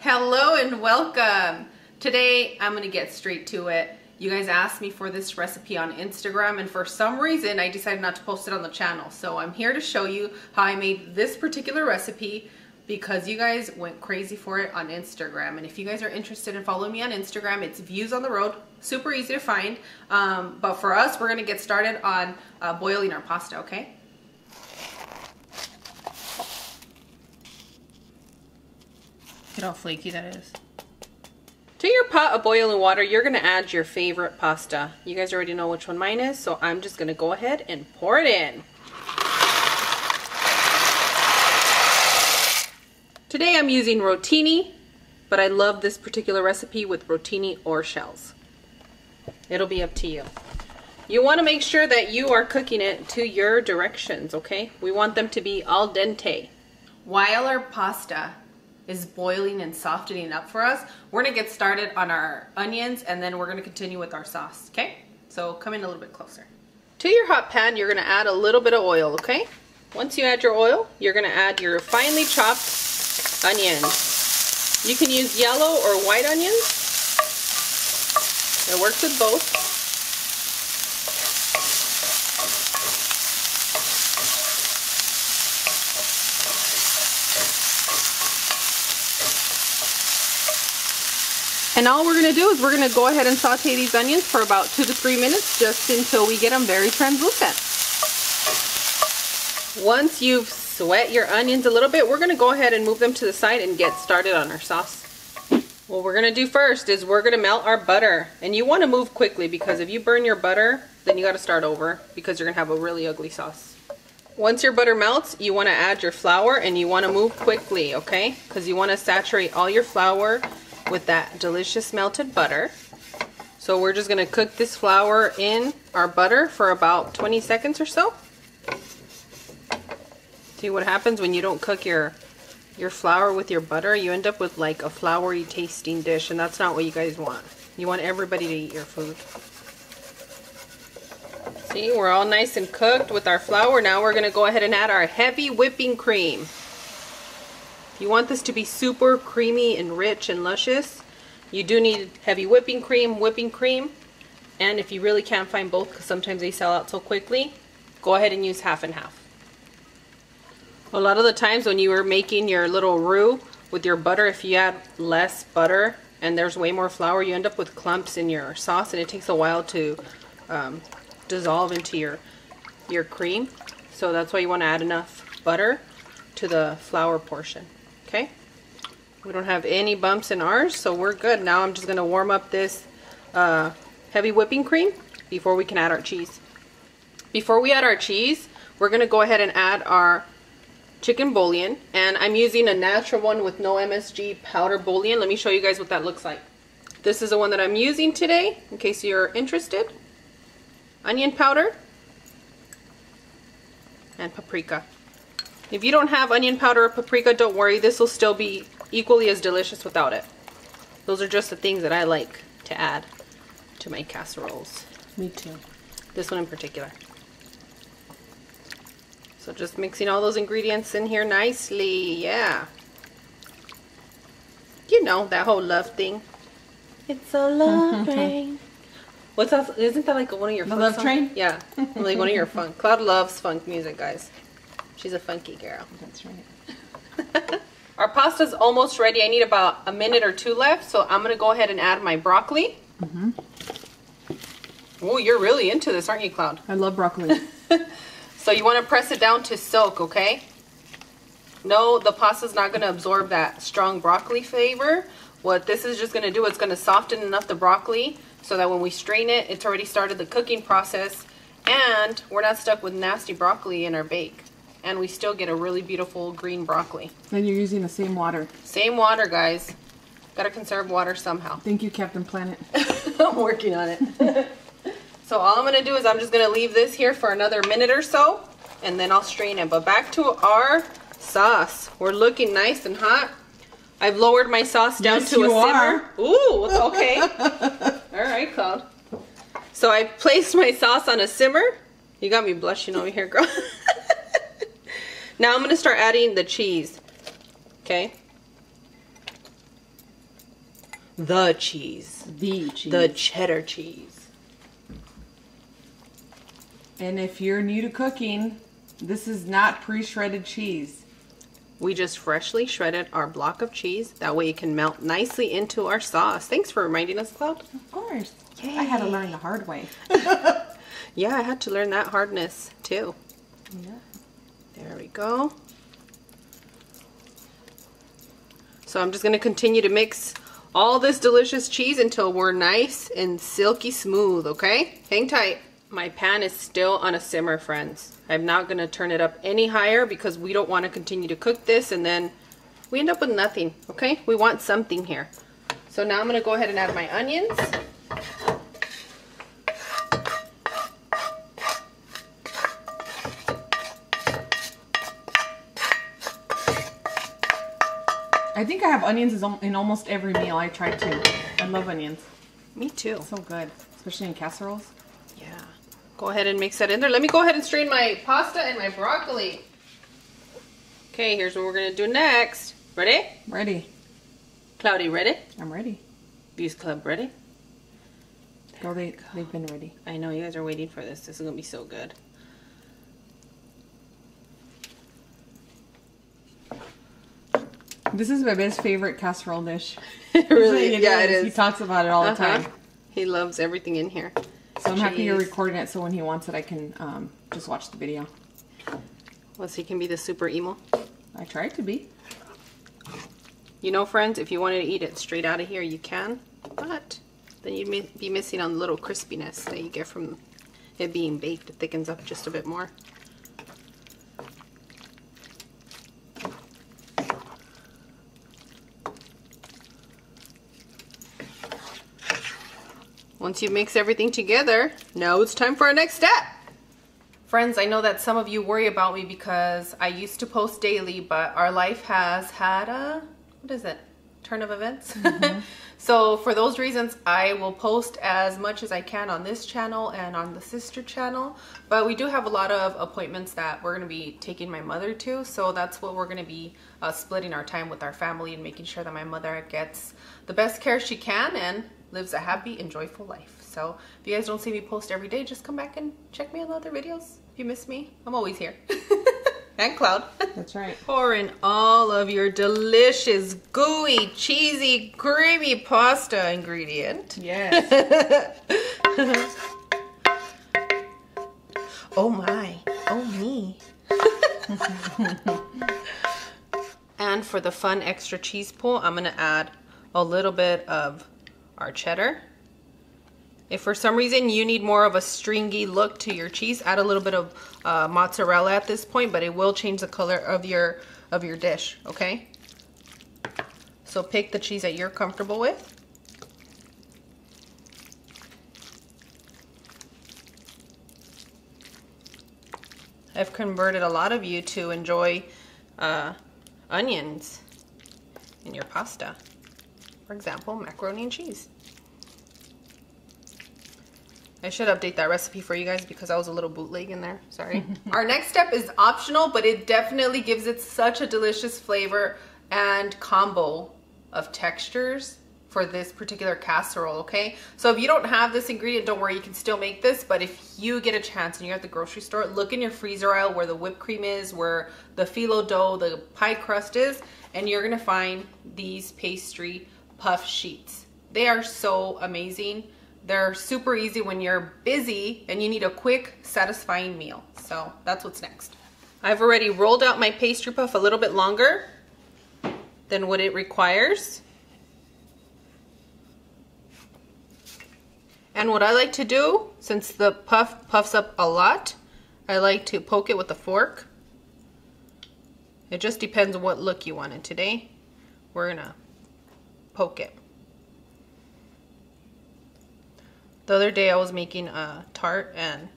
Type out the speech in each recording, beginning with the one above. Hello and welcome. Today I'm gonna get straight to it. You guys asked me for this recipe on Instagram, and for some reason I decided not to post it on the channel, so I'm here to show you how I made this particular recipe because you guys went crazy for it on Instagram. And if you guys are interested in following me on Instagram, it's Views on the Road, super easy to find. But for us, we're gonna get started on boiling our pasta, okay? Look how flaky that is. To your pot of boiling water, you're gonna add your favorite pasta. You guys already know which one mine is, so I'm just gonna go ahead and pour it in. Today I'm using rotini, but I love this particular recipe with rotini or shells. It'll be up to you. You wanna make sure that you are cooking it to your directions, okay? We want them to be al dente. While our pasta is boiling and softening up for us, we're gonna get started on our onions, and then we're gonna continue with our sauce, okay? So come in a little bit closer. To your hot pan, you're gonna add a little bit of oil, okay? Once you add your oil, you're gonna add your finely chopped onions. You can use yellow or white onions. It works with both. And all we're gonna do is we're gonna go ahead and saute these onions for about 2 to 3 minutes, just until we get them very translucent. Once you've sweat your onions a little bit, we're gonna go ahead and move them to the side and get started on our sauce. What we're gonna do first is we're gonna melt our butter. And you wanna move quickly, because if you burn your butter, then you gotta start over, because you're gonna have a really ugly sauce. Once your butter melts, you wanna add your flour, and you wanna move quickly, okay? Because you wanna saturate all your flour with that delicious melted butter. So we're just gonna cook this flour in our butter for about 20 seconds or so. See what happens when you don't cook your flour with your butter? You end up with like a floury tasting dish, and that's not what you guys want. You want everybody to eat your food. See, we're all nice and cooked with our flour. Now we're gonna go ahead and add our heavy whipping cream. You want this to be super creamy and rich and luscious. You do need heavy whipping cream, and if you really can't find both, because sometimes they sell out so quickly, go ahead and use half and half. A lot of the times when you are making your little roux with your butter, if you add less butter and there's way more flour, you end up with clumps in your sauce, and it takes a while to dissolve into your cream. So that's why you want to add enough butter to the flour portion. Okay, we don't have any bumps in ours, so we're good. Now I'm just gonna warm up this heavy whipping cream before we can add our cheese. Before we add our cheese, we're gonna go ahead and add our chicken bouillon, and I'm using a natural one with no MSG powder bouillon. Let me show you guys what that looks like. This is the one that I'm using today, in case you're interested. Onion powder and paprika. If you don't have onion powder or paprika, don't worry, this will still be equally as delicious without it. Those are just the things that I like to add to my casseroles. Me too. This one in particular. So just mixing all those ingredients in here nicely, yeah. You know, that whole love thing. It's a love train. What's that? Isn't that like one of your funk songs? The love train? Yeah, like one of your funk. Cloud loves funk music, guys. She's a funky girl. That's right. Our pasta's almost ready. I need about a minute or two left, so I'm gonna go ahead and add my broccoli. Oh, you're really into this, aren't you, Cloud? I love broccoli. So you wanna press it down to soak, okay? No, the pasta's not gonna absorb that strong broccoli flavor. What this is just gonna do, it's gonna soften enough the broccoli so that when we strain it, it's already started the cooking process, and we're not stuck with nasty broccoli in our bake. And we still get a really beautiful green broccoli. And you're using the same water. Same water, guys. Gotta conserve water somehow. Thank you, Captain Planet. I'm working on it. So all I'm gonna do is I'm just gonna leave this here for another minute or so, and then I'll strain it. But back to our sauce. We're looking nice and hot. I've lowered my sauce down to a simmer. Ooh, okay. All right, Cloud. So I placed my sauce on a simmer. You got me blushing over here, girl. Now I'm gonna start adding the cheese, okay? the cheese. The cheese. The cheddar cheese. And if you're new to cooking, this is not pre-shredded cheese. We just freshly shredded our block of cheese. That way it can melt nicely into our sauce. Thanks for reminding us, Cloud. Of course. Yay. I had to learn the hard way. Yeah, I had to learn that hardness too. Yeah. There we go. So I'm just going to continue to mix all this delicious cheese until we're nice and silky smooth, okay? Hang tight. My pan is still on a simmer, friends. I'm not going to turn it up any higher because we don't want to continue to cook this and then we end up with nothing, okay? We want something here. So now I'm going to go ahead and add my onions. I think I have onions in almost every meal I try to. I love onions. Me too. So good, especially in casseroles. Yeah. Go ahead and mix that in there. Let me go ahead and strain my pasta and my broccoli. Okay, here's what we're gonna do next. Ready? Ready. Cloudy, ready? I'm ready. Views Club, ready? Girl, they've been ready. I know, you guys are waiting for this. This is gonna be so good. This is Bebe's favorite casserole dish. Really? Yeah, it is. He talks about it all the time. He loves everything in here. So I'm happy you're recording it so when he wants it, I can just watch the video. Unless he can be the super emo. I tried to be. You know, friends, if you wanted to eat it straight out of here, you can. But then you'd be missing on the little crispiness that you get from it being baked. It thickens up just a bit more. Once you mix everything together, now it's time for our next step. Friends, I know that some of you worry about me because I used to post daily, but our life has had a, what is it, turn of events? Mm-hmm. So for those reasons, I will post as much as I can on this channel and on the sister channel, but we do have a lot of appointments that we're going to be taking my mother to, so that's what we're going to be splitting our time with our family and making sure that my mother gets the best care she can and lives a happy and joyful life. So if you guys don't see me post every day, just come back and check me on the other videos. If you miss me, I'm always here. And Cloud. That's right. Pour in all of your delicious, gooey, cheesy, creamy pasta ingredient. Yes. Oh my. Oh me. And for the fun extra cheese pull, I'm going to add a little bit of our cheddar. If for some reason you need more of a stringy look to your cheese, add a little bit of mozzarella at this point, but it will change the color of your dish, okay? So pick the cheese that you're comfortable with. I've converted a lot of you to enjoy onions in your pasta. For example, macaroni and cheese. I should update that recipe for you guys because I was a little bootleg in there. Sorry. Our next step is optional, but it definitely gives it such a delicious flavor and combo of textures for this particular casserole, okay? So if you don't have this ingredient, don't worry, you can still make this, but if you get a chance and you're at the grocery store, look in your freezer aisle where the whipped cream is, where the phyllo dough, the pie crust is, and you're gonna find these pastry puff sheets. They are so amazing. They're super easy when you're busy and you need a quick, satisfying meal. So that's what's next. I've already rolled out my pastry puff a little bit longer than what it requires. And what I like to do, since the puff puffs up a lot, I like to poke it with a fork. It just depends on what look you want. And today, we're gonna poke it. The other day I was making a tart and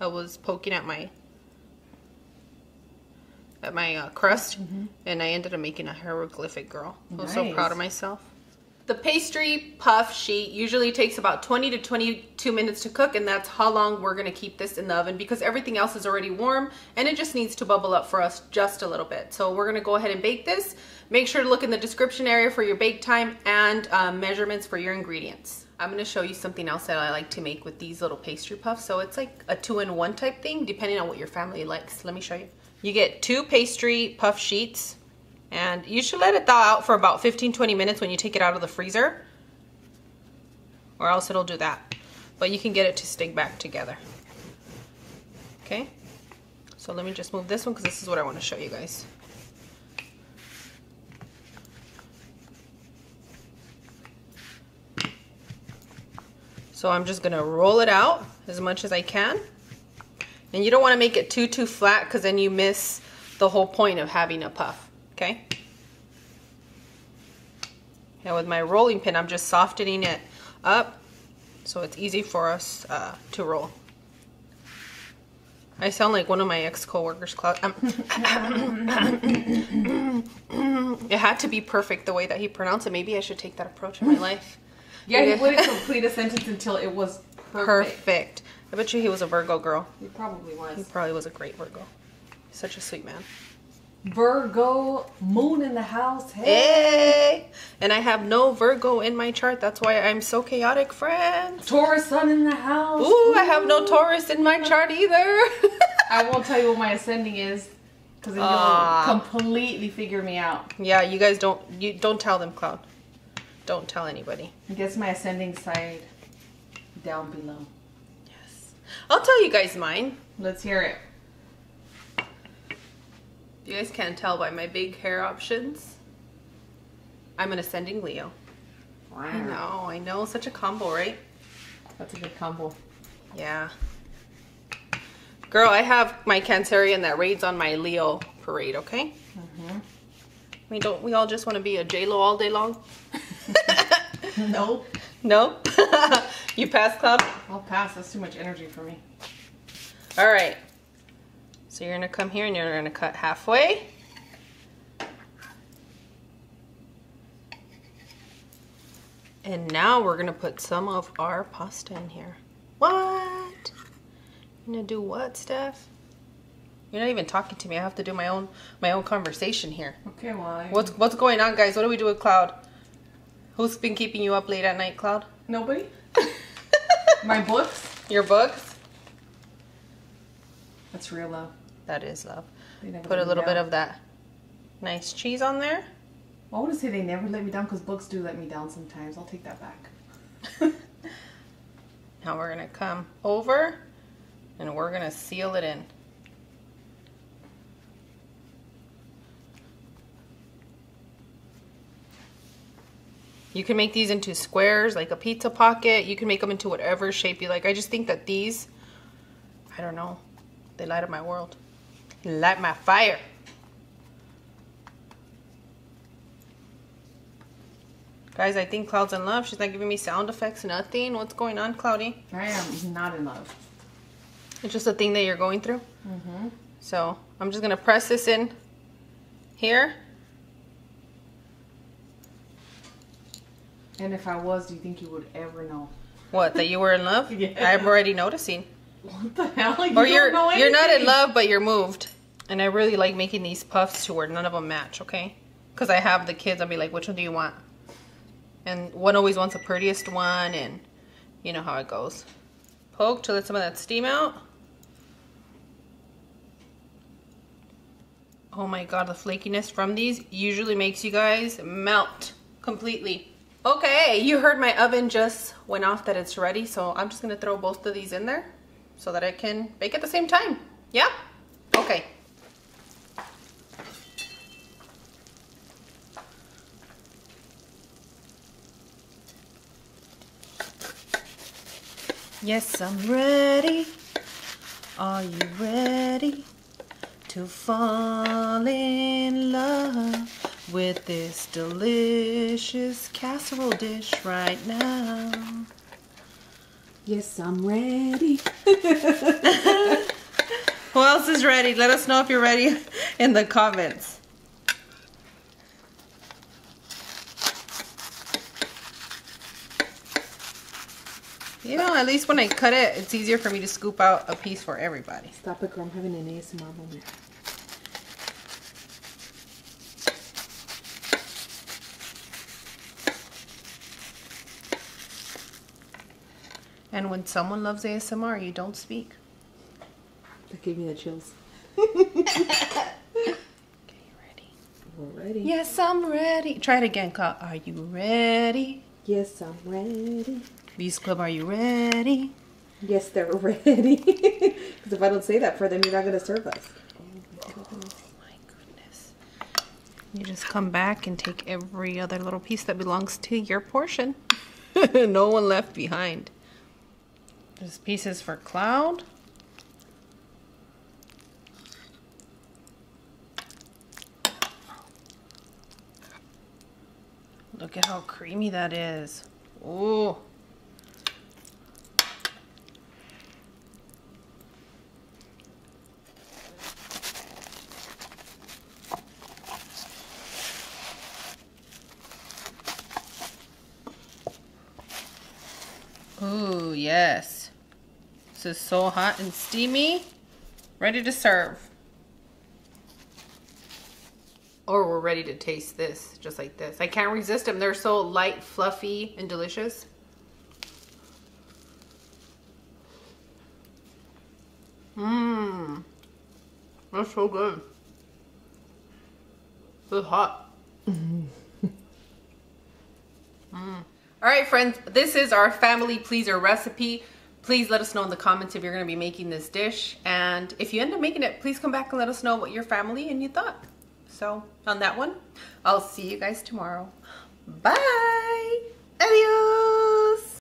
I was poking at my crust, mm-hmm. and I ended up making a hieroglyphic girl. Nice. I was so proud of myself. The pastry puff sheet usually takes about 20 to 22 minutes to cook, and that's how long we're gonna keep this in the oven because everything else is already warm and it just needs to bubble up for us just a little bit. So we're gonna go ahead and bake this. Make sure to look in the description area for your bake time and measurements for your ingredients. I'm gonna show you something else that I like to make with these little pastry puffs. So it's like a two-in-one type thing, depending on what your family likes. Let me show you. You get two pastry puff sheets. And you should let it thaw out for about 15-20 minutes when you take it out of the freezer, or else it'll do that. But you can get it to stick back together. Okay, so let me just move this one because this is what I want to show you guys. So I'm just gonna roll it out as much as I can. And you don't want to make it too flat because then you miss the whole point of having a puff. Okay. Now with my rolling pin, I'm just softening it up so it's easy for us to roll. I sound like one of my ex-co-workers, Cloud. It had to be perfect the way that he pronounced it. Maybe I should take that approach in my life. Yeah, he wouldn't complete a sentence until it was perfect. I bet you he was a Virgo girl. He probably was. He probably was a great Virgo. He's such a sweet man. Virgo moon in the house. Hey. And I have no Virgo in my chart. That's why I'm so chaotic, friends. Taurus sun in the house. Ooh, ooh. I have no Taurus in my chart either. I won't tell you what my ascending is because then you'll completely figure me out. Yeah, you guys don't tell them, Cloud. Don't tell anybody. I guess my ascending side down below. Yes. I'll tell you guys mine. Let's hear it. You guys can't tell by my big hair options. I'm an ascending Leo. Wow. I know, such a combo, right? That's a good combo. Yeah. Girl, I have my Cancerian that raids on my Leo parade, okay? Mm-hmm. We all just want to be a J-Lo all day long? Nope. Nope? You pass, Cloud? I'll pass, that's too much energy for me. All right. So you're gonna come here and you're gonna cut halfway. And now we're gonna put some of our pasta in here. What? You're gonna do what, Steph? You're not even talking to me. I have to do my own conversation here. Okay, why? What's going on, guys? What do we do with Cloud? Who's been keeping you up late at night, Cloud? Nobody. My books. Your books? That's real love. That is love. Put a little bit of that nice cheese on there. I want to say they never let me down because books do let me down sometimes. I'll take that back. Now we're going to come over and we're going to seal it in. You can make these into squares like a pizza pocket. You can make them into whatever shape you like. I just think that these, I don't know. They light up my world. Light my fire. Guys, I think Cloud's in love. She's not giving me sound effects, nothing. What's going on, Cloudy? I am not in love. It's just a thing that you're going through. Mm-hmm. So I'm just going to press this in here. And if I was, do you think you would ever know? What, that you were in love? Yeah. I'm already noticing. What the hell? Like, or you're not in love, but you're moved. And I really like making these puffs to where none of them match, okay? Because I have the kids, I'll be like, which one do you want? And one always wants the prettiest one, and you know how it goes. Poke to let some of that steam out. Oh my god, the flakiness from these usually makes you guys melt completely. Okay, you heard my oven just went off that it's ready, so I'm just going to throw both of these in there. So that I can bake at the same time. Yeah? Okay. Yes, I'm ready. Are you ready to fall in love with this delicious casserole dish right now? Yes, I'm ready. Who else is ready? Let us know if you're ready in the comments. You know, at least when I cut it, it's easier for me to scoop out a piece for everybody. Stop it, girl. I'm having an ASMR moment. And when someone loves ASMR, you don't speak. That gave me the chills. We're ready. Yes, I'm ready. Try it again, Cloud. Are you ready? Yes, I'm ready. V's Club, are you ready? Yes, they're ready. Because if I don't say that for them, you're not going to serve us. Oh my goodness. You just come back and take every other little piece that belongs to your portion. No one left behind. This piece is for Cloud. Look at how creamy that is. Oh. Ooh, yes. This is so hot and steamy. Ready to serve. Or we're ready to taste this, just like this. I can't resist them. They're so light, fluffy, and delicious. Mmm. That's so good. It's hot. All right, friends. This is our family pleaser recipe. Please let us know in the comments if you're going to be making this dish. And if you end up making it, please come back and let us know what your family and you thought. So on that one, I'll see you guys tomorrow. Bye. Adios.